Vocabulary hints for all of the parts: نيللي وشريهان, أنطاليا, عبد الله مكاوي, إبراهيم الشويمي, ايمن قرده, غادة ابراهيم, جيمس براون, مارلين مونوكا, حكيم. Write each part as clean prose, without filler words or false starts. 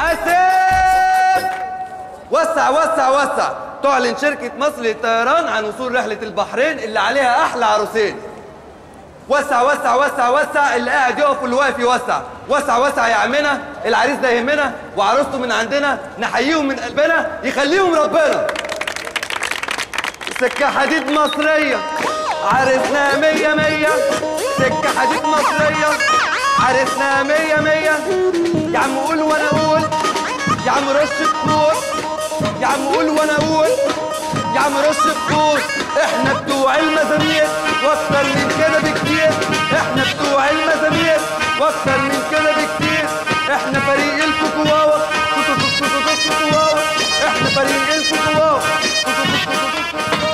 حاسب. وسع وسع وسع. تعلن شركة مصر للطيران عن وصول رحلة البحرين اللي عليها أحلى عروسين. وسع وسع وسع وسع. اللي قاعد يقف واللي واقف يوسع. وسع وسع يا عمنا. العريس ده يهمنا وعروسته من عندنا، نحييهم من قلبنا يخليهم ربنا. سكة حديد مصرية عرسنا مية مية. سكة حديد مصرية عرسنا مية مية. يا عم قول وانا اقول، يا عم رش الكور، يا عم قول وانا اقول، يا عم رش الكور. احنا بتوع المزامير واكتر من كده بكتير، احنا بتوع المزامير واكتر من كده بكتير. احنا فريق الكوكواوا، احنا فريق الكوكواوا.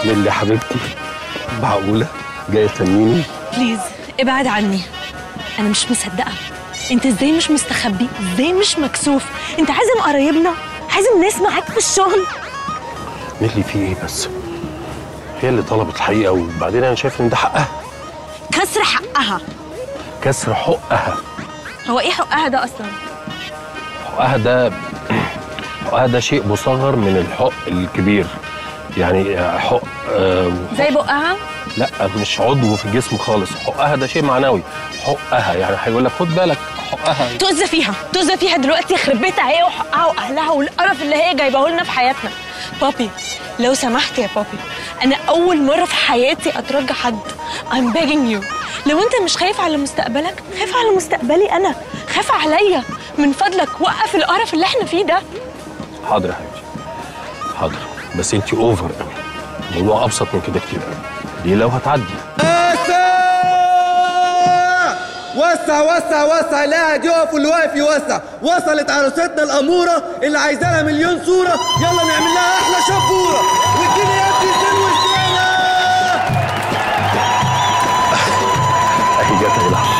نيللي حبيبتي، معقولة جاية تسميني؟ بليز ابعد عني، أنا مش مصدقة. أنت إزاي مش مستخبي؟ إزاي مش مكسوف؟ أنت عازم قرايبنا؟ عازم ناس معاك في الشغل؟ نيللي في إيه بس؟ هي اللي طلبت الحقيقة، وبعدين أنا شايف إن ده حقها. كسر حقها، كسر حقها. هو إيه حقها ده أصلاً؟ حقها ده شيء مصغر من الحق الكبير. يعني حق زي بقها؟ لا، مش عضو في الجسم خالص. حقها ده شيء معنوي. حقها يعني هيقول لك خد بالك حقها، تؤذى فيها، تؤذى فيها دلوقتي. يخرب بيتها هي وحقها واهلها والقرف اللي هي جايباه لنا في حياتنا. بابي لو سمحت يا بابي، انا اول مره في حياتي اترجى حد. I'm begging you، لو انت مش خايف على مستقبلك خاف على مستقبلي انا، خاف عليا من فضلك. وقف القرف اللي احنا فيه ده. حاضر يا حبيبتي، حاضر، بس انت اوفر قوي. الموضوع ابسط من كده كتير قوي. دي لو هتعدي. وسع وسع وسع. اللي قاعد يقف واللي واقف يوسع. وصلت عروستنا الاموره اللي عايزه لها مليون صوره. يلا نعمل لها احلى شبوره. واديني يا ابني الزين والزينه. اهي جت اهي لحظه.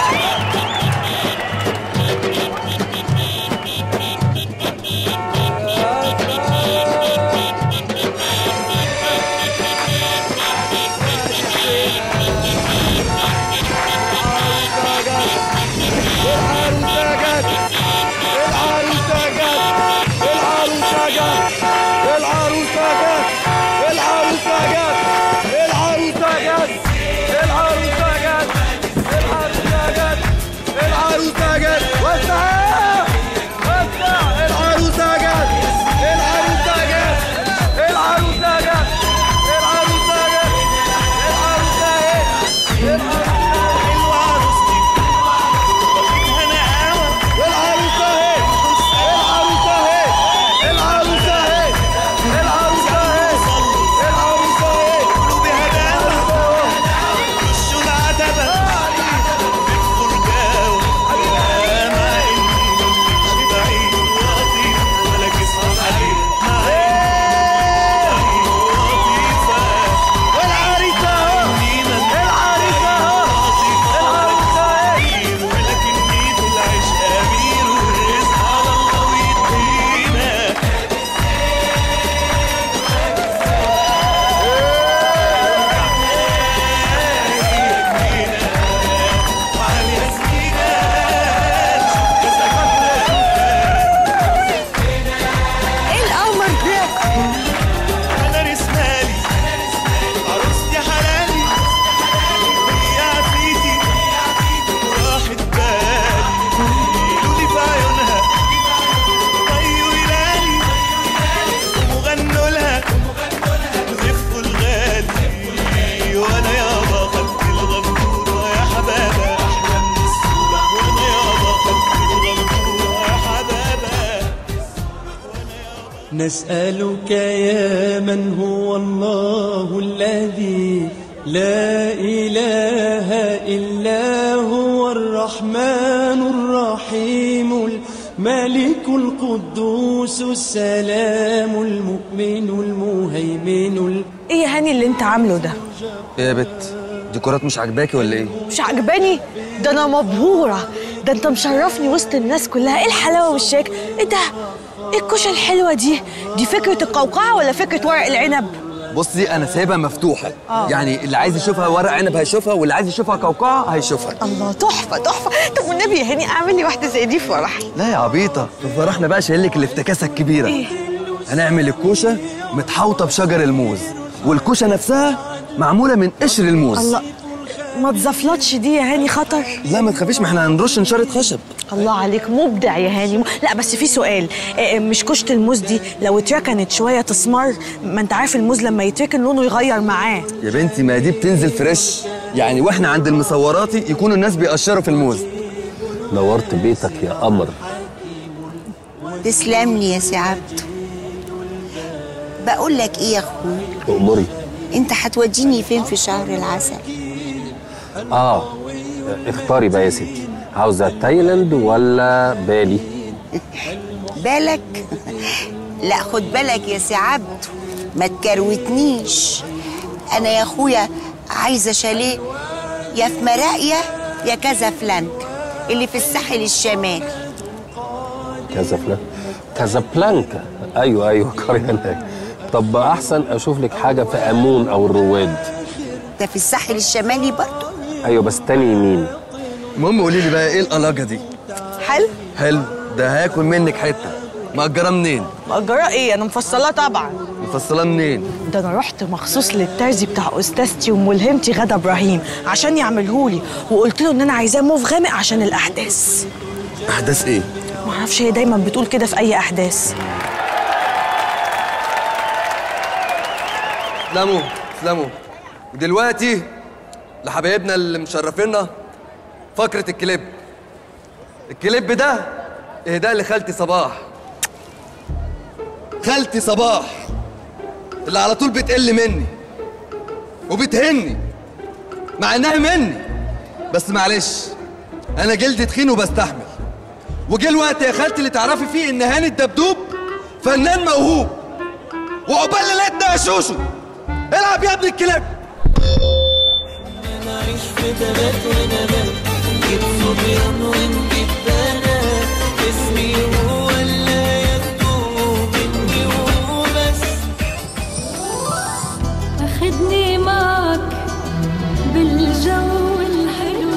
نسألك يا من هو الله الذي لا إله إلا هو الرحمن الرحيم الملك القدوس السلام المؤمن المهيمن. إيه يا هاني اللي أنت عامله ده؟ إيه يا بت؟ ديكورات مش عجباكي ولا إيه؟ مش عجباني؟ ده أنا مبهورة، ده أنت مشرفني وسط الناس كلها. إيه الحلاوة والشيك؟ إيه ده؟ ايه الكشة الحلوة دي؟ دي فكرة القوقعة ولا فكرة ورق العنب؟ بصي انا سايبها مفتوحه يعني اللي عايز يشوفها ورق عنب هيشوفها واللي عايز يشوفها قوقعه هيشوفها. الله تحفه تحفه. طب والنبي يا هاني اعمل لي واحده زي دي في فرحي. لا يا عبيطه في فرحنا بقى شايل لك الافتكاسه الكبيره. إيه؟ هنعمل الكوشه متحوطه بشجر الموز والكوشه نفسها معموله من قشر الموز. الله ما تزفلطش دي يا هاني خطر. لا ما تخافيش ما احنا هنرش نشاره خشب. الله عليك مبدع يا هاني. لا بس في سؤال، مش كشت الموز دي لو اتركنت شويه تسمر؟ ما انت عارف الموز لما يتركن لونه يغير معاه. يا بنتي ما دي بتنزل فريش يعني، واحنا عند المصوراتي يكونوا الناس بيقشروا في الموز. نورت بيتك يا قمر. تسلم لي يا سي عبده. بقول لك ايه يا اخويا؟ تأمري. انت هتوديني فين في شهر العسل؟ اختاري بقى يا ستي، عاوزه تايلاند ولا بالي؟ بالك؟ لا خد بالك يا سي عبده ما تكروتنيش. انا يا اخويا عايزه شاليه يا في مراقيه يا كازابلانكا اللي في الساحل الشمالي. كازابلانكا؟ كازابلانكا ايوه ايوه قريه هناك. طب احسن اشوف لك حاجه في امون او الرواد. ده في الساحل الشمالي برضه؟ ايوه بس تاني يمين. المهم قولي لي بقى ايه القلاجه دي؟ حلو حلو. ده هاكل منك حته. مأجره منين؟ مأجره ايه؟ انا مفصلاه طبعا. مفصلاه منين؟ ده انا رحت مخصوص للترزي بتاع استاذتي وملهمتي غاده ابراهيم عشان يعملهولي، وقلت له ان انا عايزاه موف غامق عشان الاحداث. احداث ايه؟ معرفش هي دايما بتقول كده في اي احداث. اسلموا اسلموا. ودلوقتي لحبايبنا اللي مشرفينا فقرة الكليب. الكليب ده اهداء لخالتي صباح. خالتي صباح اللي على طول بتقل مني وبتهني مع انها مني، بس معلش انا جلدي تخين وبستحمل. وجه الوقت يا خالتي اللي تعرفي فيه ان هاني الدبدوب فنان موهوب. وعقبال ليلتنا يا شوشو العب يا ابن الكليب. نعيش في بلد ونبات، نجيب صبيان ونجيب بنات، اسمي هو اللي يكتبوا مني وبس. اخدني معك بالجو الحلو،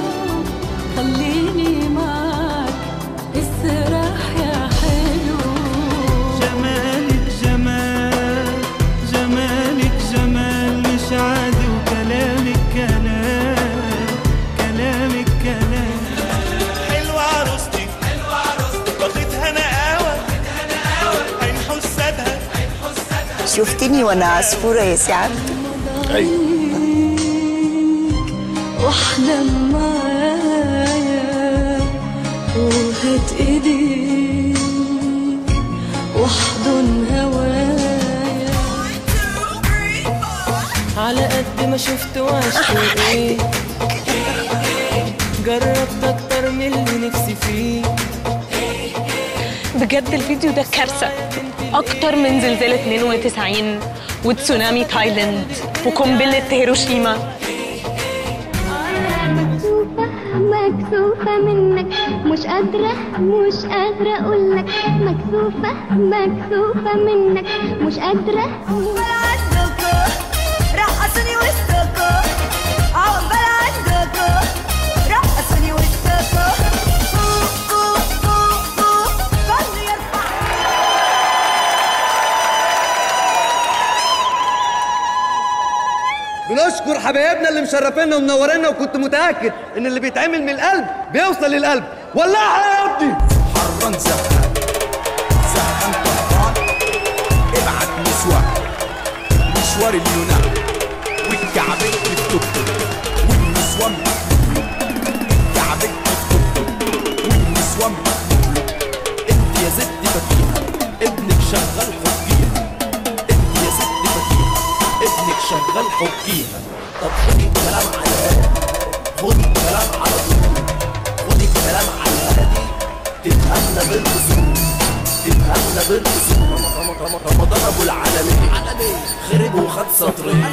خليني معك اسرح يا حلو. جمالك جمال، جمالك جمال مش عادي، وكلامك كلام. شفتني وانا عصفوره يا سي عبده؟ ايوه. واحلم معايا وهات ايديك واحضن هوايا. على قد ما شفت وعشت ايه جربت اكتر من اللي نفسي فيه. بجد الفيديو ده كارثه اكتر من زلزال 92 وتسونامي تايلاند وقنبله هيروشيما. مكسوفه منك مش قادره مش قادره اقول لك، مكسوفه مكسوفه منك مش قادره. عقبال عندكو رقصوني وسطكو، عقبال عندكو رقصوني وسطكو. بنشكر حبايبنا اللي مشرفينا ومنورينا، وكنت متاكد ان اللي بيتعمل من القلب بيوصل للقلب. ولعها يا ابني. حران زهقان زهقان طهقان، ابعت مشوار مشوار اليونان والكعبين في التوك والنسوان مقلوب، الكعبين في التوك والنسوان مقلوب. انت يا ستي فكيهه ابنك شغال حبيها، انت يا ستي فكيهه ابنك شغال حبيها. طب خدي الكلام على هادي، خدي الكلام على طول، خدي الكلام على هادي، تفهمنا بالأصول، تفهمنا بالأصول. رمضان أبو العالمين خرب وخد سطرين.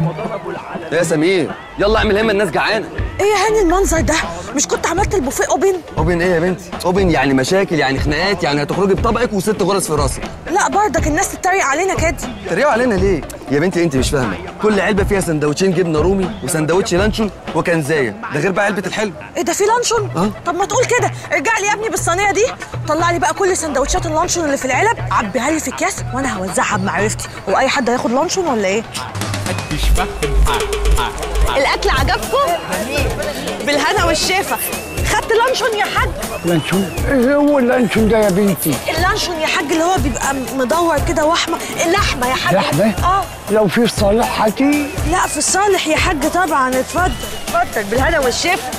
رمضان أبو العالمين. يا سمير يلا اعمل همة الناس جعانة. ايه يا هاني المنظر ده؟ مش كنت عملت البوفيه اوبن؟ اوبن ايه يا بنتي؟ اوبن يعني مشاكل يعني خناقات يعني هتخرجي بطبقك وست غرز في راسك. لا برضك الناس تتريق علينا كده. تريقوا علينا ليه؟ يا بنتي انت مش فاهمه، كل علبه فيها سندوتشين جبنه رومي وسندوتش لانشون وكنزايه، ده غير بقى علبه الحلو. ايه ده في لانشون؟ طب ما تقول كده، ارجع لي يا ابني بالصينيه دي، طلع لي بقى كل سندوتشات اللانشون اللي في العلب، عبيها لي في اكياس وانا هوزعها بمعرفتي، هو اي حد هياخد لانشون ولا ايه؟ محدش فاهم. الاكل عجبكم؟ بالهنا والشفا. خدت لانشون يا حاج؟ لانشون؟ ايه هو اللانشون ده يا بنتي؟ اللانشون يا حاج اللي هو بيبقى مدور كده واحمر، اللحمه يا حاج. لحمه؟ اه لو في صالحتي؟ لا في صالح يا حاج طبعا. اتفضل اتفضل بالهنا والشفا.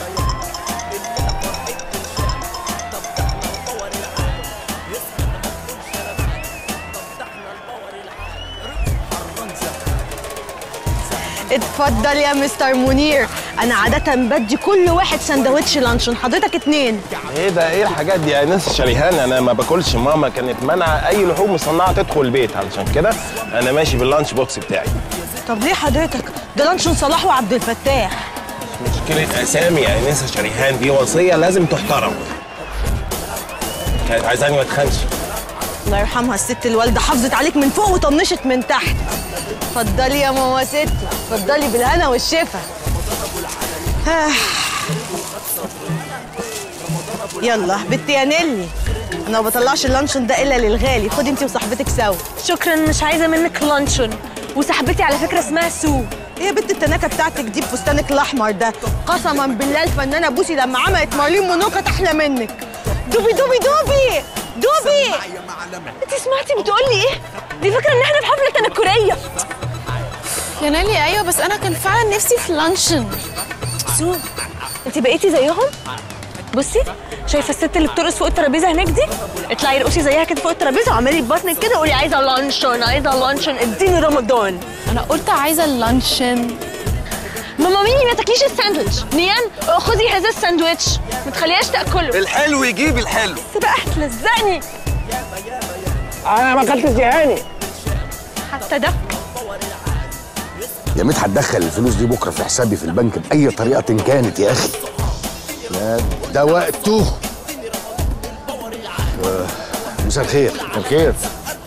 اتفضل يا مستر منير، انا عاده بدي كل واحد سندوتش لانشون، حضرتك اتنين. ايه ده ايه الحاجات دي يا ناس شريهان؟ انا ما باكلش، ماما كانت مانعه اي لحوم مصنعه تدخل البيت، علشان كده انا ماشي باللانش بوكس بتاعي. طب ليه حضرتك؟ ده لانشون صلاح وعبد الفتاح. مشكله اسامي يا ناس شريهان، دي وصيه لازم تحترم. كانت عايزاني ما اتخنش. الله يرحمها الست الوالده، حافظت عليك من فوق وطنشت من تحت. اتفضلي يا ماما ست، اتفضلي بالهنا والشفا. يلا بنتي يا نيللي، انا ما بطلعش اللانشون ده الا للغالي، خدي انت وصاحبتك سوا. شكرا، مش عايزه منك لانشون. وصاحبتي على فكره اسمها سو. ايه يا بنت التناكه بتاعتك دي بفستانك الاحمر ده؟ قسما بالله الفنانه بوسي لما عملت مارلين مونوكا احلى منك. دوبي دوبي دوبي دوبي. انت سمعتي بتقولي ايه؟ دي فكره ان احنا في حفله تنكريه يا نيللي. ايوه بس انا كان فعلا نفسي في لانشون. سو انت بقيتي زيهم؟ بصي شايفه الست اللي بترقص فوق الترابيزه هناك دي؟ اطلعي ارقصي زيها كده فوق الترابيزه، وعملي ببطنك كده قولي عايزه لانشون عايزه لانشون، اديني رمضان. انا قلت عايزه لانشون. ماما ميني ما تاكليش الساندوتش، نيان خذي هذا الساندوتش ما تخليهاش تاكله، الحلو يجيب الحلو. بس بقى هتلزقني. انا ما اكلتش يا هاني حتى دك. يا ميت هتدخل الفلوس دي بكره في حسابي في البنك باي طريقه كانت يا اخي. يا ده وقته. مساء الخير. مساء الخير.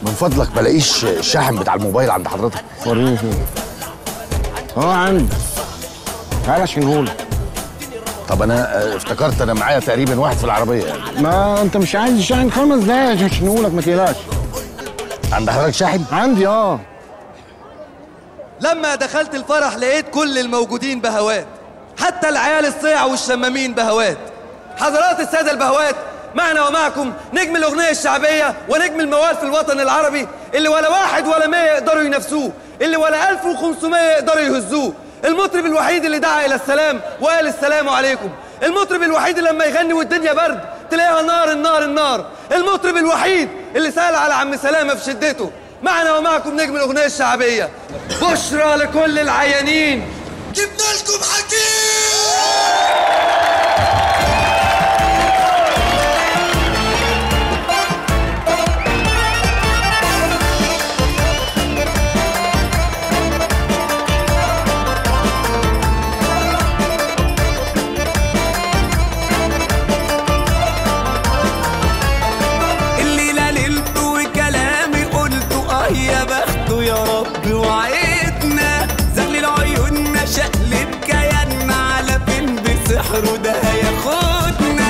من فضلك ما الاقيش الشاحن بتاع الموبايل عند حضرتك؟ وريني فين. اه عندي. تعالى اشيلهولك. طب انا افتكرت انا معايا تقريبا واحد في العربيه يعني. ما انت مش عايز الشاحن 5 دقايق عشان اشيلهولك ما تقلقش. عند حضرتك شاحن؟ عندي اه. لما دخلت الفرح لقيت كل الموجودين بهوات، حتى العيال الصيع والشمامين بهوات. حضرات الساده البهوات، معنا ومعكم نجم الاغنيه الشعبيه ونجم الموال في الوطن العربي، اللي ولا 1 ولا 100 يقدروا ينافسوه، اللي ولا 1500 يقدروا يهزوه، المطرب الوحيد اللي دعا الى السلام وقال السلام عليكم، المطرب الوحيد اللي لما يغني والدنيا برد تلاقيها نار النار النار، المطرب الوحيد اللي سال على عم سلامه في شدته. معنا ومعكم نجم الاغنيه الشعبيه. بشرى لكل العيانين، جبنا لكم حكيم. وده هياخدنا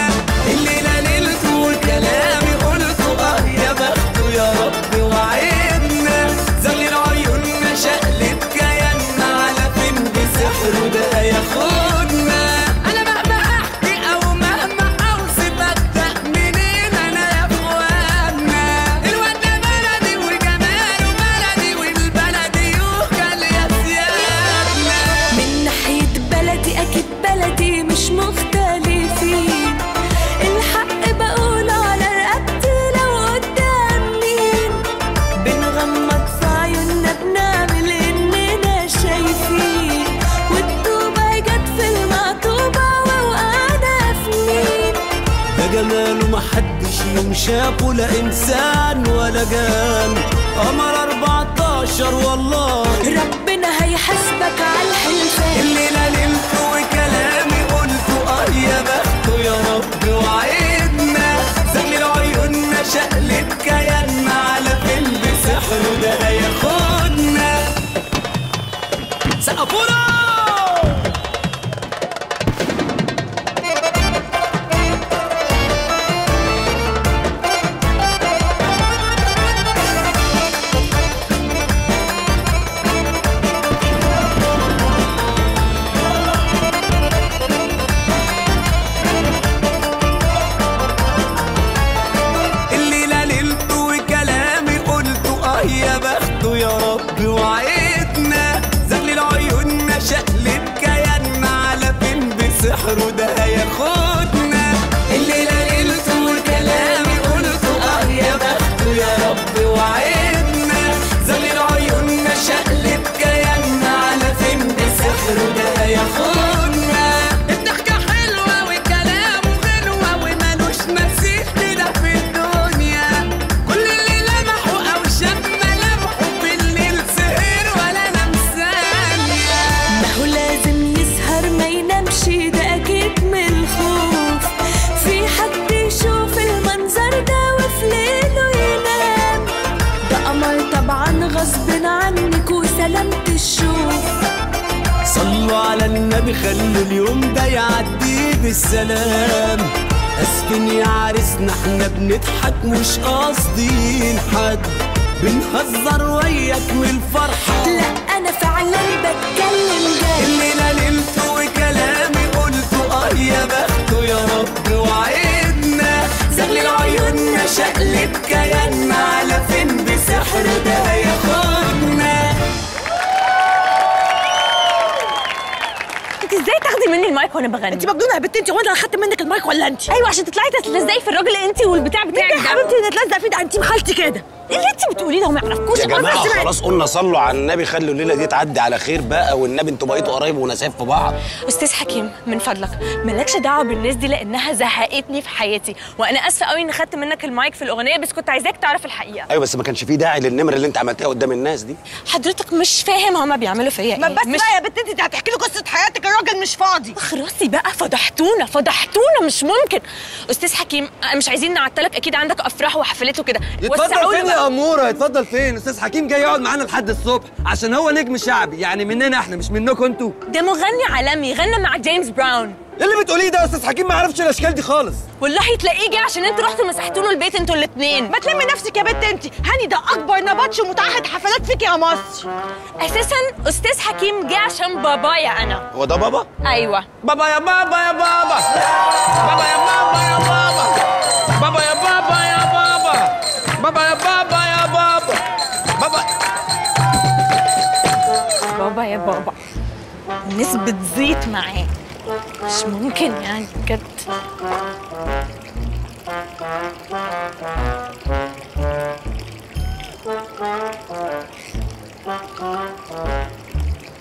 الليله ليلته وكلامي قلته اه يا بخته يا رب وعدنا زغلل عيوننا شقلب كياننا على فين بسحر وده هياخدنا. انا مهما احكي او مهما اوصف ابدا منين انا يا اخوانا الواد ده بلدي وجماله بلدي والبلدي يوكل يا سيادنا. من ناحيه بلدي اكيد بلدي مش مختلفين، الحق بقول على رقبتي لو قدامين، بنغمض في عيوننا بنعمل اننا شايفين، والطوبة جت في المقطوبة ووقعنا في مين. ده جماله محدش يمشاكوا لا انسان ولا جان، قمر 14 والله ربنا هيحاسبك على الحلفان. الليلة ليلته وكلامي قلته اه يا بخته يا رب وعدنا زغلل عيوننا شقلب كياننا على فين بسحره ده هياخدنا. النبي خلوا اليوم ده يعدي بالسلام. اسفين يا عريسنا احنا بنضحك مش قاصدين حد، بنهزر وياك من الفرحة. لا أنا فعلا بتكلم جد، الليلة نمت وكلامي قلته اه يا بخته يا رب. وعيدنا زغلل عيوننا شقلب كياننا، على فين بسحر ده ياخدنا. انت ازاي تاخدي مني المايك وانا بغني؟ انت مجنونه يا بنت، انت وانا اخدت منك المايك ولا انت؟ ايوه عشان تطلعي تتلزقي في الراجل انت والبتاع بتاعك ده. يا حبيبتي نتلزق فيه، ده انت مخالتي كده. ايه اللي انت بتقوليه ده؟ هم يعرفوش يا جماعه؟ خلاص قلنا صلوا على النبي، خلوا الليله دي تعدي على خير بقى، والنبي انتوا بقيتوا قرايب ونسايب في بعض. استاذ حكيم من فضلك مالكش دعوه بالناس دي لانها زهقتني في حياتي، وانا اسفه قوي ان خدت منك المايك في الاغنيه، بس كنت عايزاك تعرف الحقيقه. ايوه بس ما كانش في داعي للنمره اللي انت عملتها قدام الناس دي. حضرتك مش فاهم هم بيعملوا فيا ايه. ما بس بقى يا بنت انت هتحكي له قصه حياتك، الراجل مش فاضي. خلاص بقى فضحتونا مش ممكن. استاذ حكيم مش عايزين نعطلك، اكيد عندك افراح وحفلات وكده. يا اموره هيتفضل فين؟ استاذ حكيم جاي يقعد معانا لحد الصبح عشان هو نجم شعبي، يعني مننا احنا مش منكم انتوا. ده مغني عالمي، غنى مع جيمس براون. ايه اللي بتقوليه ده يا استاذ حكيم؟ ما يعرفش الاشكال دي خالص. والله تلاقيه جه عشان انتوا رحتوا مسحتوا له البيت انتوا الاثنين. ما تلمي نفسك يا بنت، انت هاني ده اكبر نبطش ومتعهد حفلات فيك يا مصر. اساسا استاذ حكيم جه عشان بابايا انا. هو ده بابا؟ ايوه بابا يا بابا يا بابا. بابا يا بابا يا بابا. بابا يا بابا يا بابا. بابا يا بابا يا بابا. بابا بابا يا بابا. نسبة زيت معاه مش ممكن يعني بجد.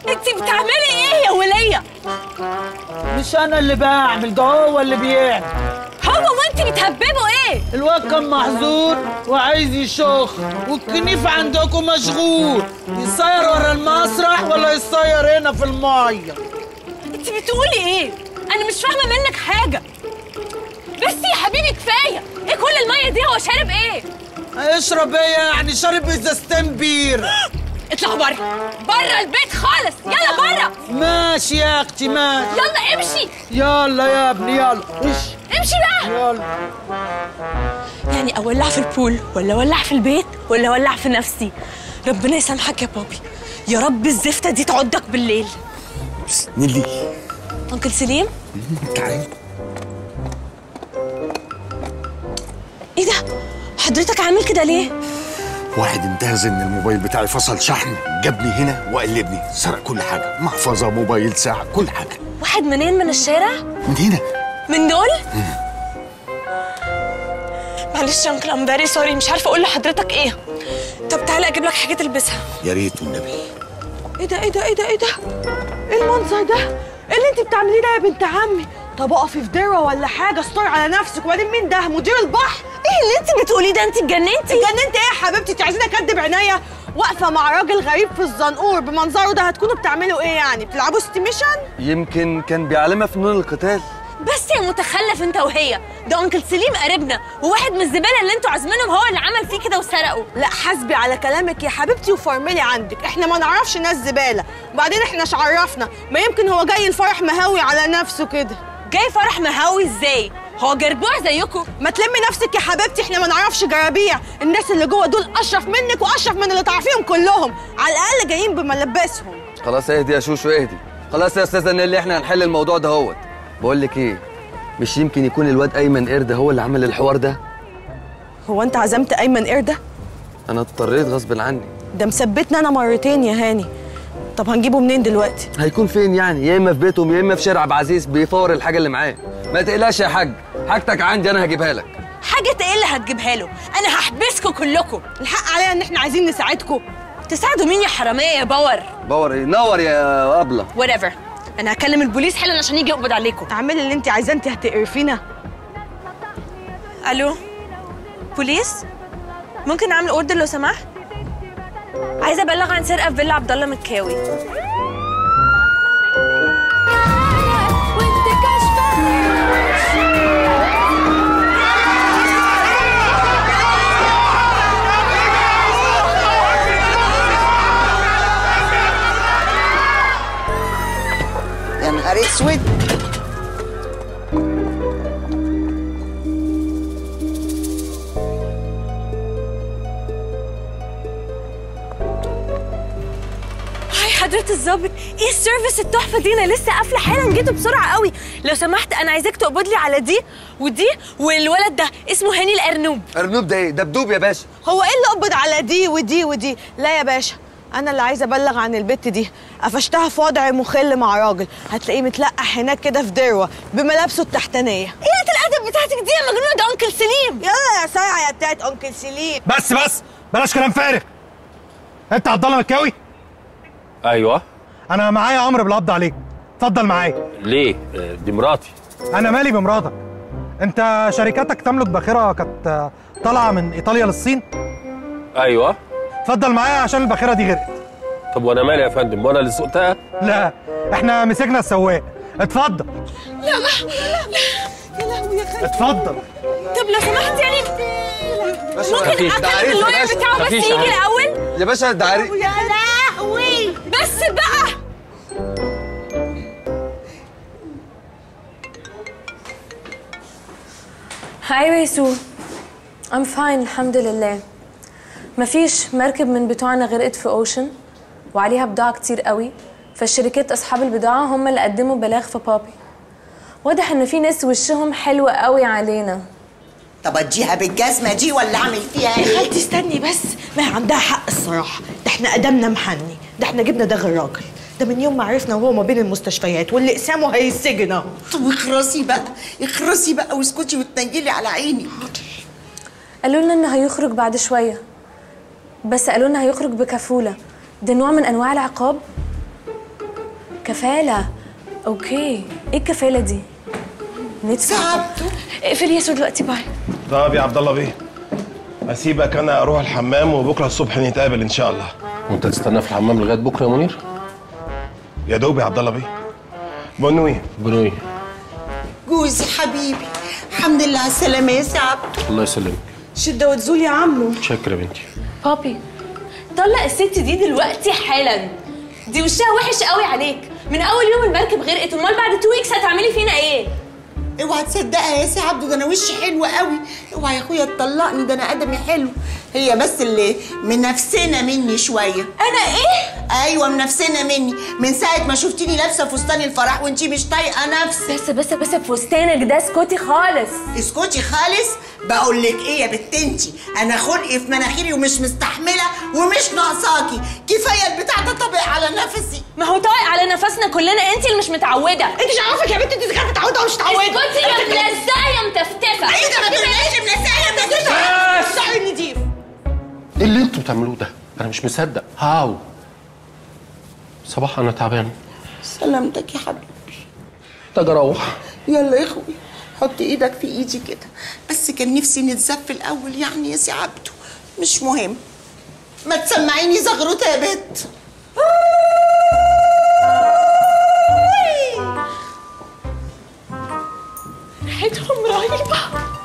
انتي بتعملي ايه يا ولية؟ مش انا اللي بعمل، ده هو اللي بيعمل. هو وانتي بتهببوا ايه؟ الواد كان محظور وعايز يشخ، والكنيف عندكم مشغول، يصير ورا المسرح ولا يصير هنا في الميه. انت بتقولي ايه؟ انا مش فاهمه منك حاجه. بس يا حبيبي كفايه، ايه كل الميه دي؟ هو شارب ايه؟ هيشرب ايه يعني؟ شارب ازازتين بيره. اطلعوا بره، بره البيت خالص، يلا بره. ماشي يا اختي ماشي. يلا امشي. يلا يا ابني يلا امشي. امشي بقى. يلا. يعني اولع في البول ولا اولع في البيت ولا اولع في نفسي؟ ربنا يسامحك يا بابي، يا رب الزفته دي تعضك بالليل. نيللي. انكل سليم؟ تعالي. ايه ده؟ حضرتك عامل كده ليه؟ واحد انتهز ان الموبايل بتاعي فصل شحن، جابني هنا وقلبني، سرق كل حاجه، محفظه، موبايل، ساعه، كل حاجه. واحد منين؟ من الشارع؟ من هنا. من دول؟ معلش يا انكل، ام فيري سوري، مش عارفه اقول لحضرتك ايه. طب تعالى اجيب لك حاجه تلبسها. يا ريت والنبي. ايه ده ايه ده ايه ده ايه ده؟ ايه المنظر ده؟ ايه اللي انت بتعمليه ده يا بنت عمي؟ طب اقفي في دره ولا حاجه، استري على نفسك. وبعدين مين ده؟ مدير البحر؟ ايه اللي انت بتقوليه ده؟ انت اتجننتي؟ اتجننت ايه يا حبيبتي؟ انت عايزين اكدب عينيا؟ واقفه مع راجل غريب في الزنقور بمنظره ده، هتكونوا بتعملوا ايه يعني؟ بتلعبوا ستيميشن؟ يمكن كان بيعلمها فنون القتال. بس يا متخلف انت وهي، ده انكل سليم قريبنا، وواحد من الزباله اللي انتوا عازمينهم هو اللي عمل فيه كده وسرقه. لا حاسبي على كلامك يا حبيبتي وفرملي عندك، احنا ما نعرفش ناس زباله، وبعدين احنا اش عرفنا؟ ما يمكن هو جاي الفرح مهاوي على نفسه كده. جاي فرح مهاوي ازاي؟ هو جربوع زيكم؟ ما تلمي نفسك يا حبيبتي، احنا ما نعرفش جرابيع، الناس اللي جوه دول اشرف منك واشرف من اللي تعرفيهم كلهم، على الاقل جايين بملبسهم. خلاص اهدي يا شوشو اهدي، خلاص يا استاذه نيللي احنا هنحل الموضوع ده. هوت بقول لك ايه، مش يمكن يكون الواد ايمن قرده هو اللي عمل الحوار ده؟ هو انت عزمت ايمن قرده؟ انا اضطريت غصب عني، ده مثبتني انا مرتين يا هاني. طب هنجيبه منين دلوقتي؟ هيكون فين يعني؟ يا اما في بيتهم يا اما في شارع عبد العزيز بيفور الحاجه اللي معاه. ما تقلقش يا حاج، حاجتك عندي انا هجيبها لك. حاجه ايه اللي هتجيبها له؟ انا هحبسكم كلكم. الحق علينا ان احنا عايزين نساعدكم. تساعدوا مين يا حراميه يا باور؟ باور ايه؟ نور يا ابله. وات ايفر، أنا هكلم البوليس حالا عشان يجي يقبض عليكم. اعملي اللي أنت عايزاه، أنت هتقرفينا. ألو بوليس، ممكن أعمل أوردر لو سمحت؟ عايزة أبلغ عن سرقة في فيلا عبد الله مكاوي. حضرة الظابط، ايه السيرفيس التحفة دي؟ انا لسه قافلة حالا، جيتوا بسرعة قوي. لو سمحت انا عايزاك تقبض لي على دي ودي والولد ده اسمه هاني الارنوب. ارنوب ده ايه؟ ده بدوب يا باشا. هو ايه اللي اقبض على دي ودي ودي؟ لا يا باشا، انا اللي عايزه ابلغ عن البت دي، قفشتها في وضع مخل مع راجل، هتلاقيه متلقح هناك كده في دروه بملابسه التحتانيه. ايه الادب بتاعتك دي يا مجنونه؟ ده انكل سليم. يلا يا سايعه يا بتاعت انكل سليم. بس بلاش كلام فارغ. انت عبد الله مكاوي؟ ايوه. انا معايا امر بالقبض عليك، اتفضل معايا. ليه؟ دي مراتي. انا مالي بمراتك؟ انت شركتك تملك باخره كانت طالعه من ايطاليا للصين. ايوه. اتفضل معايا عشان الباخره دي غرقت. طب وانا مالي يا فندم؟ وانا اللي سوقتها؟ لا، احنا مسكنا السواق. اتفضل. لا لا، يا لهوي يا خالد. اتفضل. طب لو سمحت يعني ممكن اكلم اللويا بتاعه بس يجي الاول؟ يا باشا ده عريس. يا لهوي بس بقى. ايوه يا سو، I'm fine الحمد لله. مفيش مركب من بتوعنا غرقت في اوشن وعليها بضاعة كتير قوي، فالشركات اصحاب البضاعة هم اللي قدموا بلاغ في بابي. واضح ان في ناس وشهم حلوة قوي علينا. طب اديها بالجزمة دي ولا اعمل فيها ايه؟ يا خالتي استني بس، ما هي عندها حق الصراحة، ده احنا قدمنا محني، ده احنا جبنا ده الراجل ده من يوم ما عرفنا وهو ما بين المستشفيات، واللي اقسامه هيسجن اهو. طب اخرسي بقى واسكتي وتنيلي على عيني. قالوا لنا انه هيخرج بعد شوية، بس قالوا لنا هيخرج بكفولة. ده نوع من أنواع العقاب؟ كفالة؟ أوكي، إيه الكفالة دي؟ ندفع. تعبت. اقفل يا سو دلوقتي، باي. طب يا عبد الله بيه، أسيبك أنا أروح الحمام وبكرة الصبح نتقابل إن شاء الله. وأنت تستنى في الحمام لغاية بكرة يا منير؟ يا دوب يا عبد الله بيه. بنوي جوزي حبيبي، الحمد لله على السلامة يا سي عبده. الله يسلمك. شدة وتزول يا عمو. شكرا بنتي. بابي طلق الست دي دلوقتي حالا، دي وشها وحش قوي عليك من اول يوم المركب غرقت. امال بعد 2 ويكس هتعملي فينا ايه؟ اوعى تصدقها يا سي عبده، ده انا وشي حلو قوي. اوعى يا اخويا تطلقني، ده انا قدمي حلو. هي بس اللي منافسنا مني شويه. انا ايه؟ ايوه منافسنا مني، من ساعه ما شفتيني لابسه فستان الفرح وانتي مش طايقه نفسك. بس بفستانك ده اسكتي خالص. بقول لك ايه يا بنت انتي، انا خلقي في مناخيري ومش مستحمله ومش ناقصاكي، كفايه البتاع ده طابق على نفسي. ما هو طايق على نفسنا كلنا، انتي اللي مش متعوده. انتي مش عارفه يا بنت انتي كانت متعوده ومش متعوده. اسكتي يا ملزقه يا متفتفه. ايه ده؟ ما تقوليش ملزقه يا متفتفه. صحي النضيف. ايه اللي انتوا بتعملوه ده؟ انا مش مصدق. هاو صباح، انا تعبان. سلامتك يا حبيبي. طب اروح؟ يلا يا اخوي، حط ايدك في ايدي كده. بس كان نفسي نتزف الاول يعني يا سي عبده. مش مهم، ما تسمعيني زغروطه يا بت. ريحتهم رهيبه.